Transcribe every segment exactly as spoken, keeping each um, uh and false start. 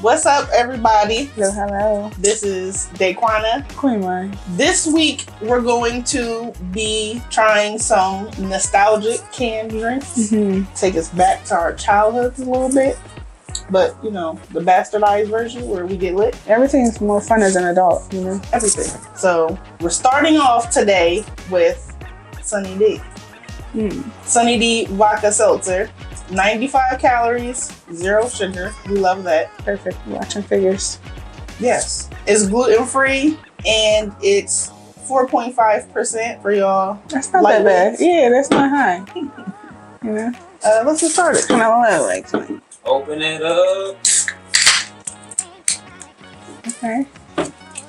What's up, everybody? Yo, hello. This is Daquana. Queen Mine. This week, we're going to be trying some nostalgic canned drinks. Mm-hmm. Take us back to our childhoods a little bit. But, you know, the bastardized version where we get lit. Everything's more fun as an adult, you know? Everything. So, we're starting off today with SunnyD. Mm. SunnyD Vodka Seltzer. ninety-five calories, zero sugar. We love that. Perfect. Watching figures. Yes. It's gluten-free and it's four point five percent for y'all. That's not that bad. Yeah, that's not high. You know? Uh, let's get started. I love like something. Open it up. Okay.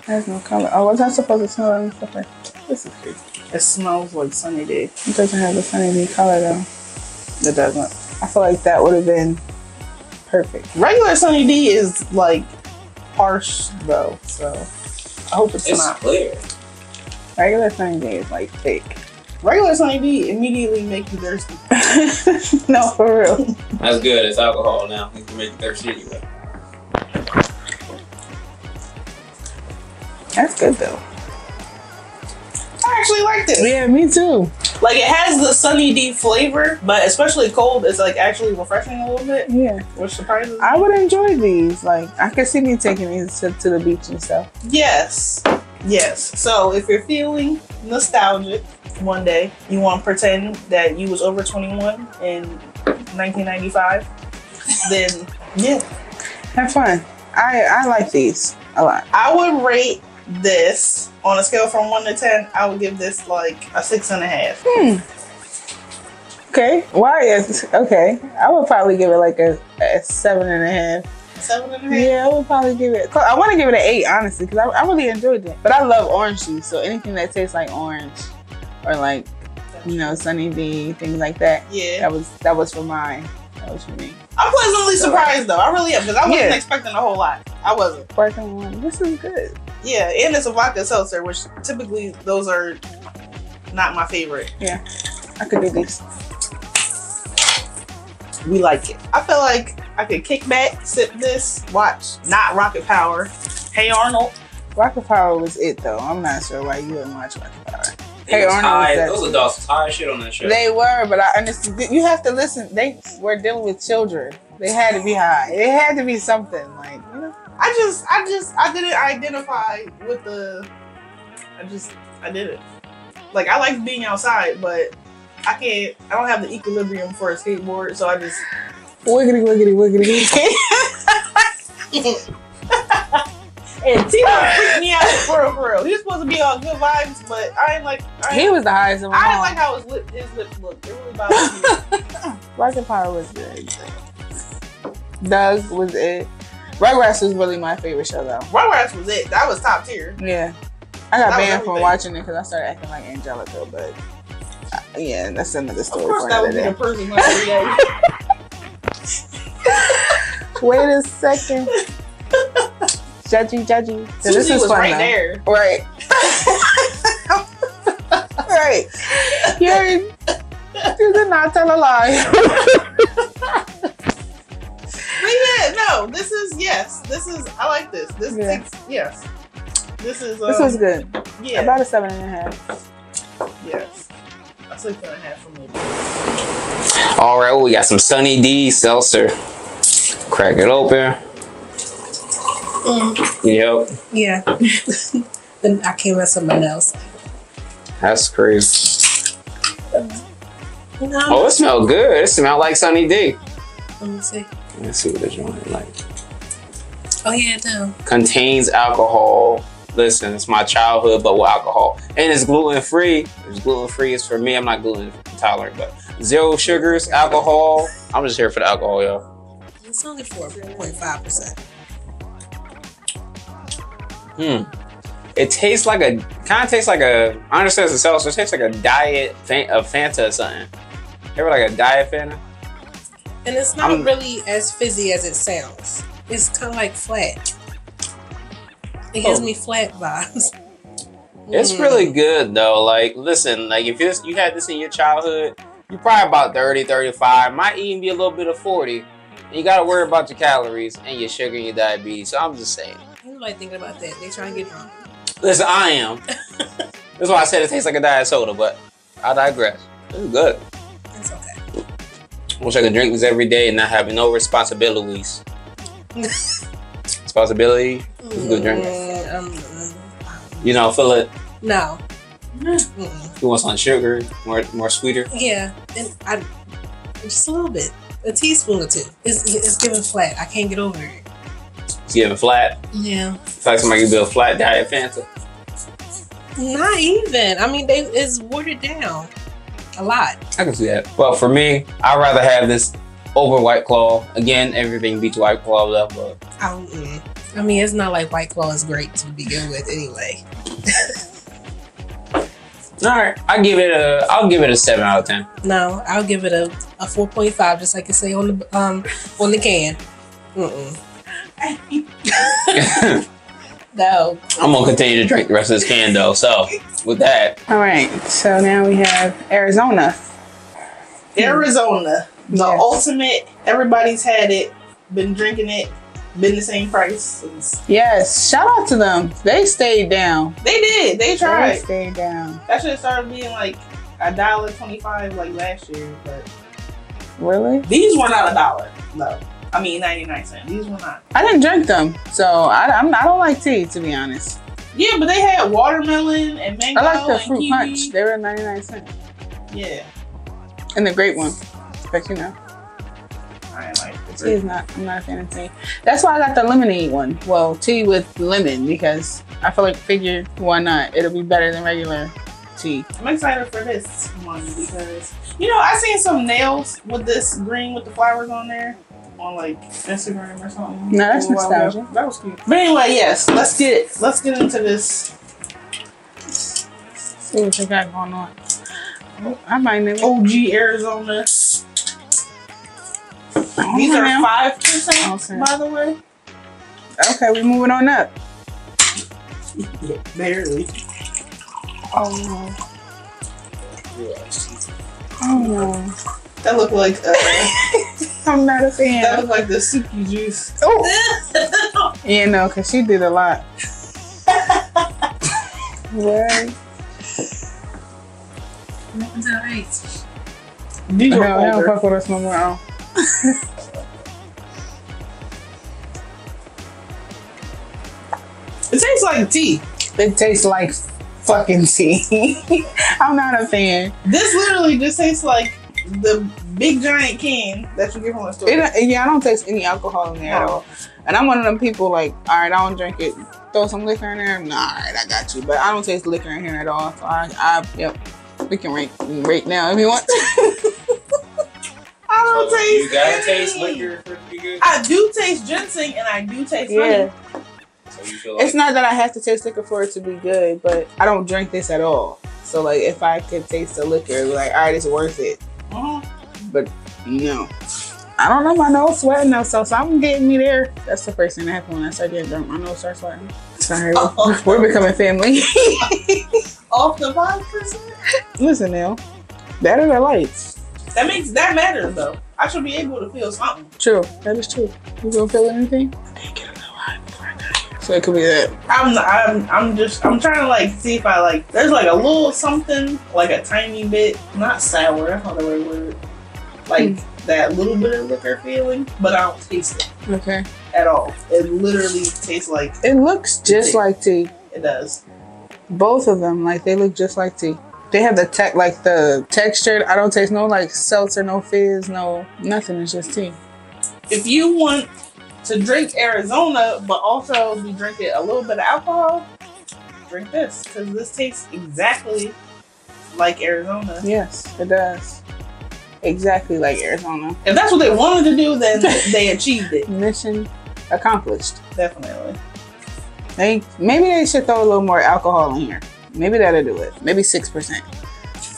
There's no color. Oh, was I supposed to smell it? Okay. This is good. It smells like SunnyD. It doesn't have the SunnyD color though. It doesn't. I feel like that would have been perfect. Regular SunnyD is like harsh though, so I hope it's, it's not clear. Regular SunnyD is like thick. Regular SunnyD immediately make you thirsty. No, for real. That's good. It's alcohol now. It can make you thirsty anyway. That's good though. I actually like this. Yeah, me too. Like, it has the SunnyD flavor, but especially cold, it's like actually refreshing a little bit. Yeah. Which surprises me. I would enjoy these. Like, I could see me taking these to, to the beach and stuff. Yes. Yes. So if you're feeling nostalgic one day, you want to pretend that you was over twenty-one in nineteen ninety-five, then yeah. Have fun. I, I like these a lot. I would rate this on a scale from one to ten. I would give this like a six and a half. Hmm. Okay. Why is okay? I would probably give it like a, a seven and a half. Seven and a half. Yeah, I would probably give it, I want to give it an eight honestly, because I, I really enjoyed it, but I love orange juice, so anything that tastes like orange or like, you know, SunnyD, things like that. Yeah, that was that was for mine. That was for me. I'm pleasantly so surprised, like, though. I really am, because I wasn't yeah. expecting a whole lot. I wasn't. One. This is good. Yeah, and it's a vodka seltzer, which typically those are not my favorite. Yeah, I could do these. We like it. I feel like I could kick back, sip this, watch. Not Rocket Power. Hey Arnold. Rocket Power was it, though. I'm not sure why you wouldn't watch Rocket Power. Hey Arnold. Those adults tired shit on that show. They were, but I understand. You have to listen. They were dealing with children. They had to be high. It had to be something, like, you know. I just, I just, I didn't identify with the, I just, I didn't. Like, I like being outside, but I can't, I don't have the equilibrium for a skateboard, so I just. Wiggity, wiggity, wiggity. And Tito freaked me out for real, for real. He was supposed to be on good vibes, but I ain't like. I ain't, he was the highest of all. I didn't like how his, lip, his lips looked. It really bothered me. Rocket Power was good. Doug was it. Rugrats was really my favorite show though. Rugrats was it. That was top tier. Yeah. I got banned from watching it because I started acting like Angelica, but uh, yeah, that's another story. Of course that would be the person like, wait a second. Judgy, judgy. So this is was right now. There. Right. Right. You're, you did not tell a lie. Yeah, no, this is, yes, this is, I like this. This yeah. takes, yes. This is, um, this was good. Yeah. About a seven and a half. Yes. A six and a half for me. All right, well, we got some SunnyD seltzer. Crack it open. Mm. Yep. Yeah. Then I came with someone else. That's crazy. Uh, no. Oh, it smelled good. It smelled like SunnyD. Let me see. Let's see what the joint is like. Oh yeah, it does. Contains alcohol. Listen, it's my childhood, but with alcohol. And it's gluten-free. It's gluten-free is for me. I'm not gluten tolerant, but zero sugars, alcohol. I'm just here for the alcohol, y'all. It's only four point five percent. Hmm. It tastes like a, kind of tastes like a, I understand it's a seltzer. It tastes like a diet of Fanta or something. Ever like a diet Fanta? And it's not I'm, really as fizzy as it sounds. It's kind of like flat. It gives oh. me flat vibes. It's mm. really good though. Like, listen, like if you had this in your childhood, you're probably about thirty, thirty-five, might even be a little bit of forty. You gotta worry about your calories and your sugar and your diabetes. So I'm just saying. Ain't nobody thinking about that. They trying to get drunk. Listen, I am. That's why I said it tastes like a diet soda, but I digress. It's good. It's okay. I wish I could drink this every day and not having no responsibilities. Responsibility? It's a good drink. Mm-hmm. You know, fill it. No. Mm-mm. You want some sugar? More, more sweeter? Yeah, and I just a little bit. A teaspoon or two. It's, it's giving flat. I can't get over it. It's giving flat? Yeah. It's like somebody could do a flat diet Fanta. Not even. I mean, they it's watered down a lot. I can see that. Well, for me, I'd rather have this over White Claw. Again, everything beats White Claw left, but... I, mm. I mean, it's not like White Claw is great to begin with anyway. All right, I'll give it a. I'll give it a seven out of ten. No, I'll give it a a four point five, just like it say on the um on the can. Mm-mm. No. I'm gonna continue to drink the rest of this can though. So with that. All right. So now we have Arizona. Arizona, the yes. ultimate. Everybody's had it. Been drinking it. Been the same price since. Yes, shout out to them. They stayed down. They did. They tried. They stayed down. That should have started being like a dollar twenty-five like last year, but really, these were not a dollar. No, I mean ninety-nine cents. These were not. I didn't drink them, so I I'm, I don't like tea to be honest. Yeah, but they had watermelon and mango. I like the fruit kiwi. punch. They were ninety-nine cents. Yeah, and the grape one, but you know. I like the tea is not, I'm not a fan of tea. That's why I got the lemonade one. Well, tea with lemon because I feel like figure why not? It'll be better than regular tea. I'm excited for this one because you know I seen some nails with this green with the flowers on there on like Instagram or something. No, that's nostalgia. That was cute. But anyway, yes, let's get let's get into this. Let's see what you got going on. Oh, I might never. O G Arizona. These are five percent, okay. By the way. Okay, we're moving on up. Yeah, barely. Oh, no. Oh, no. That looked like... Uh, I'm not a fan. That looked like the suki juice. Oh! Yeah, no, because she did a lot. What? Nothing's all right. These are no, don't fuck with us no more. Oh. It tastes like tea. It tastes like fucking tea. I'm not a fan. This literally just tastes like the big giant can that you get from the store. It, yeah, I don't taste any alcohol in there no. at all. And I'm one of them people like, all right, I don't drink it. Throw some liquor in there. Nah, all right, I got you. But I don't taste liquor in here at all. So I, I yep, we can rate right now if you want to. I don't so taste You gotta any. taste liquor for it to be good. I do taste ginseng and I do taste yeah. honey. So you feel like it's not that I have to taste liquor for it to be good, but I don't drink this at all. So like if I could taste the liquor, like alright, it's worth it. Uh-huh. But no. I don't know, my nose sweating though, so, so I'm getting me there. That's the first thing that happened when I started getting drunk. My nose starts sweating. Sorry, uh-oh. We're becoming family. Off the five percent? Listen now. That are the lights. That makes that matters though. I should be able to feel something. True, that is true. You gonna feel anything? I didn't get a lot before I got here, so it could be that. I'm, I'm, I'm just, I'm trying to like see if I like. There's like a little something, like a tiny bit, not sour. That's not the right word. Like mm. that little bit of liquor feeling, but I don't taste it. Okay. At all. It literally tastes like. It looks just tea. like tea. It does. Both of them, like they look just like tea. They have the tech, like the texture. I don't taste no like seltzer, no fizz, no nothing. It's just tea. If you want to drink Arizona, but also be drinking a little bit of alcohol, drink this because this tastes exactly like Arizona. Yes, it does. Exactly like Arizona. If that's what they wanted to do, then they achieved it. Mission accomplished. Definitely. They maybe they should throw a little more alcohol in here. Maybe that'll do it. Maybe six percent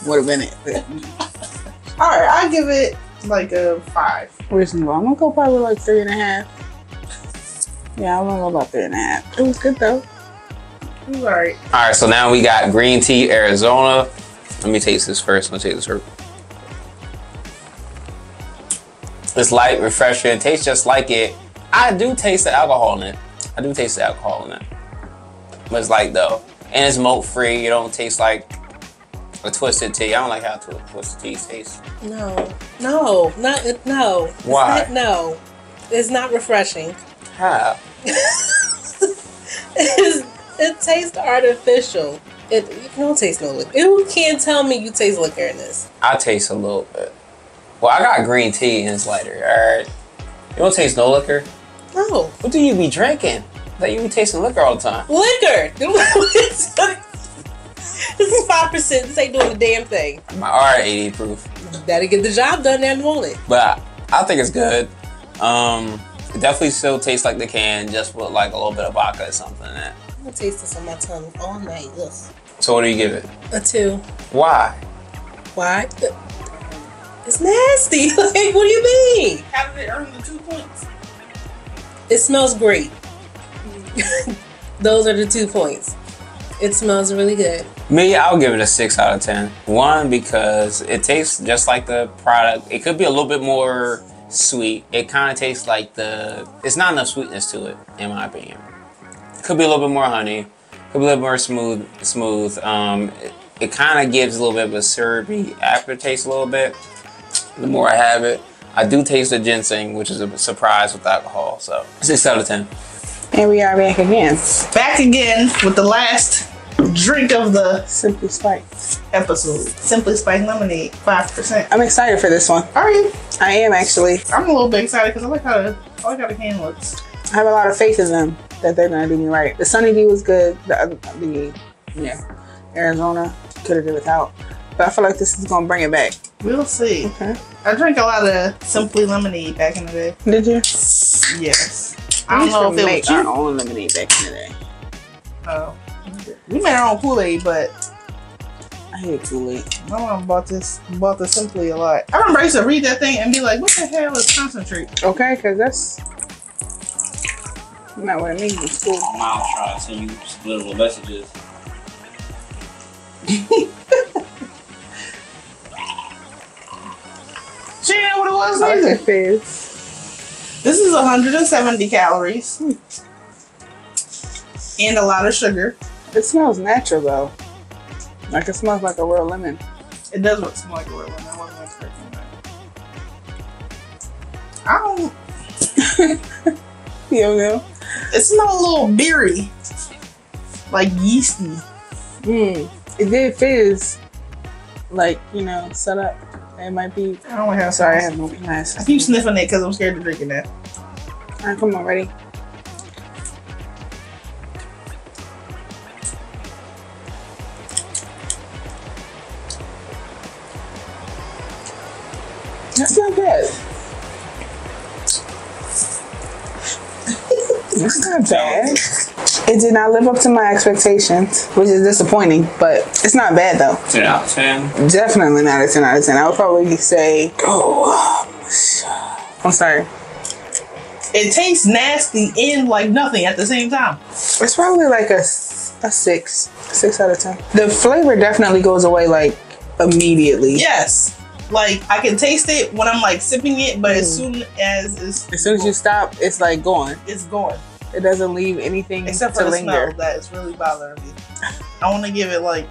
would have been it. All right, I give it like a five. Reasonable. I'm gonna go probably like three and a half. Yeah, I'm gonna go about three and a half. It was good though. It was all right. All right, so now we got green tea Arizona. Let me taste this first. Let me taste this first. It's light, refreshing, it tastes just like it. I do taste the alcohol in it. I do taste the alcohol in it. But it's light though. And it's mold free. You don't taste like a Twisted Tea. I don't like how Twisted Tea tastes. No. No. Not, no. Why? It's not, no. It's not refreshing. How? It's, it tastes artificial. It, you don't taste no liquor. You can't tell me you taste liquor in this. I taste a little bit. Well, I got green tea and it's lighter, all right? You don't taste no liquor? No. What do you be drinking? That you be tasting liquor all the time. Liquor! This is five percent. This ain't doing a damn thing. My R eighty proof. That'll get the job done and won't it? But I, I think it's good. Um, it definitely still tastes like the can, just with like a little bit of vodka or something in it. I'm gonna taste this on my tongue all night. Ugh. So what do you give it? A two. Why? Why? It's nasty. Like, what do you mean? How did it earn the two points? It smells great. Those are the two points. It smells really good. Me, I'll give it a six out of ten. One, because it tastes just like the product. It could be a little bit more sweet. It kind of tastes like the... It's not enough sweetness to it, in my opinion. Could be a little bit more honey, could be a little more smooth. Smooth. Um, it it kind of gives a little bit of a syrupy aftertaste a little bit. The more I have it, I do taste the ginseng, which is a surprise with alcohol. So six out of ten. And we are back again. Back again with the last drink of the Simply Spiked episode. Simply Spiked Lemonade, five percent. I'm excited for this one. Are you? I am actually. I'm a little bit excited because I like how the, I like how the can looks. I have a lot of faith in them that they're gonna do me right. The SunnyD was good. The other, the yeah, Arizona could have did without. But I feel like this is gonna bring it back. We'll see. Okay. I drank a lot of Simply Lemonade back in the day. Did you? Yes. I don't know if it was you. We made our own lemonade back in the day. Oh. We made our own Kool-Aid, but I hate Kool-Aid. My mom bought this, bought this Simply a lot. I remember I used to read that thing and be like, "What the hell is concentrate?" Okay, because that's not what I mean. It's cool. Mom, I'll try to send you little messages. She didn't know what it was. I like this. This is one hundred seventy calories hmm. and a lot of sugar. It smells natural though. Like it smells like a real lemon. It does smell like a real lemon. I wasn't expecting that. I don't. You know, it smells a little beery, like yeasty. Mm. It did fizz, like, you know, set up. It might be. I don't have. Sorry, I have no glass. I keep sniffing it because I'm scared of drinking that. All right, come on, ready? That's not bad. It's not bad. It did not live up to my expectations, which is disappointing, but it's not bad though. ten out of ten? Definitely not a ten out of ten. I would probably say, oh, I'm sorry. It tastes nasty and like nothing at the same time. It's probably like a, a six, six out of ten. The flavor definitely goes away like immediately. Yes. Like, I can taste it when I'm like sipping it, but mm. as soon as it's as soon as you stop, it's like gone. It's gone. It doesn't leave anything except for to the linger. Smell that is really bothering me. I want to give it like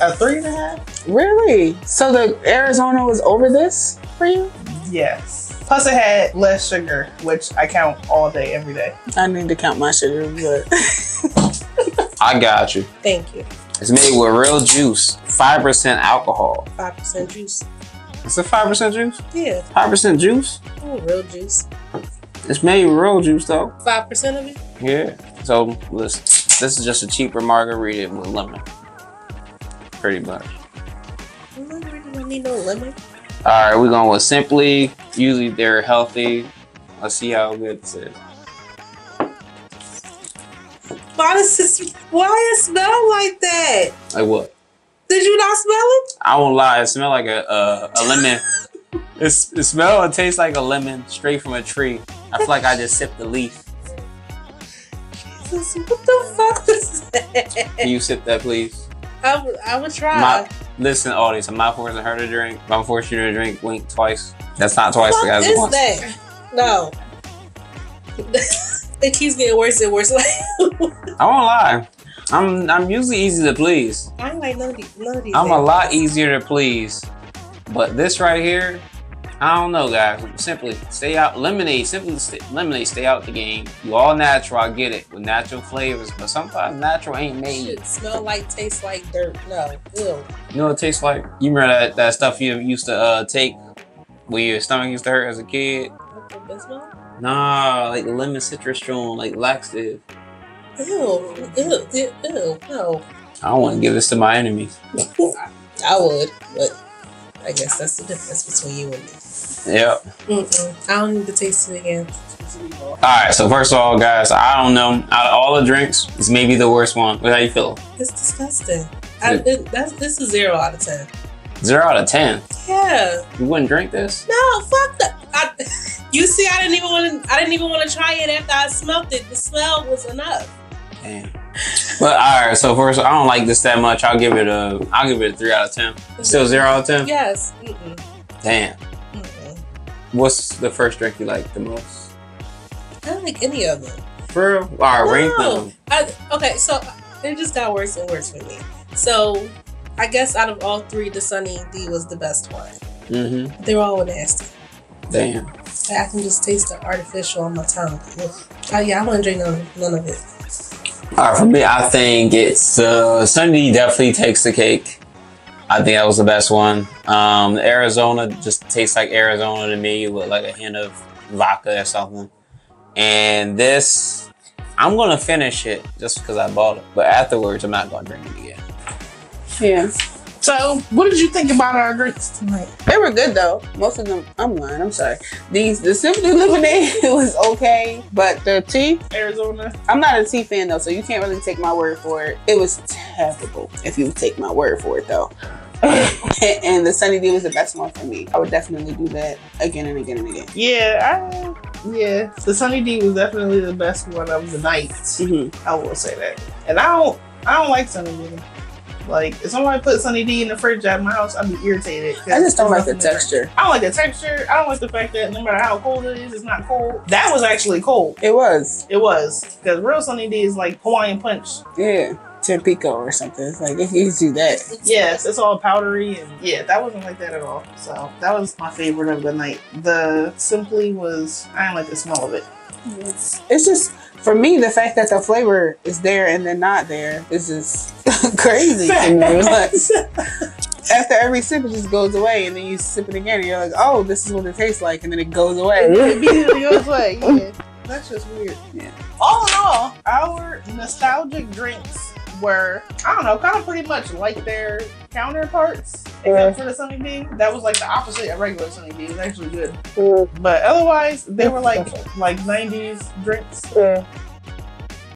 a three and a half. Really? So the Arizona was over this for you? Yes. Plus, it had less sugar, which I count all day, every day. I need to count my sugar, but I got you. Thank you. It's made with real juice, five percent alcohol. Five percent juice. It's a five percent juice? Yeah. Five percent juice? Oh, real juice. It's made with real juice though. Five percent of it? Yeah. So listen, this is just a cheaper margarita with lemon. Pretty much. Margarita don't need no lemon. Alright, we're going with Simply. Usually they're healthy. Let's see how good this is. Why does this, why it smell like that? Like what? Did you not smell it? I won't lie, it smelled like a uh, a lemon. It's, it smells and tastes like a lemon straight from a tree. I feel like I just sipped the leaf. Jesus, what the fuck was that? Can you sip that, please? I would, I would try. My, listen, audience, I'm not forcing her to drink. If I'm forcing you to drink, wink twice. That's not twice the guys. What is that? No. It keeps getting worse and worse. I won't lie. I'm I'm usually easy to please. I don't like none of these. None of these I'm things. a lot easier to please, but this right here, I don't know, guys. Simply stay out. Lemonade. Simply stay, lemonade. Stay out the game. You all natural. I get it with natural flavors, but sometimes natural ain't made. Shit, smell like, taste like dirt. No, ew. You know what it tastes like? You remember that that stuff you used to uh, take when your stomach used to hurt as a kid? Nah, like lemon citrus strong, like laxative. Ew, ew, ew, ew, no. I don't want to give this to my enemies. I would, but I guess that's the difference between you and me. Yep. Mm-mm. I don't need to taste it again. All right, so first of all, guys, I don't know. Out of all the drinks, it's maybe the worst one. How you feel? It's disgusting. I, it, that's, this is zero out of ten. Zero out of ten? Yeah. You wouldn't drink this? No, fuck that. I, you see, I didn't even want to. I didn't even want to try it after I smelled it. The smell was enough. Damn. But all right, so first, I don't like this that much. I'll give it a. I'll give it a three out of ten. Still zero out of ten. Yes. Mm-mm. Damn. Mm-mm. What's the first drink you like the most? I don't like any of them. For all right, no. Rank them. I, okay, so it just got worse and worse for me. So I guess out of all three, the SunnyD was the best one. Mm-hmm. They were all nasty. Damn. I can just taste the artificial on my tongue. Oh yeah, I wouldn't drink none, none of it. All right, for me, I think it's uh, SunnyD definitely takes the cake. I think that was the best one. Um, Arizona just tastes like Arizona to me with like a hint of vodka or something. And this, I'm gonna finish it just because I bought it. But afterwards, I'm not gonna drink it again. Yeah. So, what did you think about our drinks tonight? They were good though. Most of them, I'm lying, I'm sorry. These, the Simply Lemonade was okay, but the tea? Arizona. I'm not a tea fan though, so you can't really take my word for it. It was terrible if you take my word for it though. And the SunnyD was the best one for me. I would definitely do that again and again and again. Yeah, I, yeah. The SunnyD was definitely the best one of the night. Mm-hmm. I will say that. And I don't, I don't like SunnyD. Like, if somebody put SunnyD in the fridge at my house, I'd be irritated. I just don't like the texture. I don't like the texture. I don't like the fact that no matter how cold it is, it's not cold. That was actually cold. It was. It was. Because real SunnyD is like Hawaiian Punch. Yeah. Tampico or something. It's like, if you do that. Yes, it's all powdery. And yeah, that wasn't like that at all. So, that was my favorite of the night. The Simply was, I didn't like the smell of it. Yes. It's just... For me, the fact that the flavor is there and then not there is just crazy. You know? Like, after every sip, it just goes away, and then you sip it again, and you're like, "Oh, this is what it tastes like," and then it goes away. It immediately goes away. Yeah, that's just weird. Yeah. All in all, our nostalgic drinks were, I don't know, kind of pretty much like their counterparts, except for the SunnyD. That was like the opposite of regular SunnyD. It was actually good. But otherwise, they were like like nineties drinks. Yeah.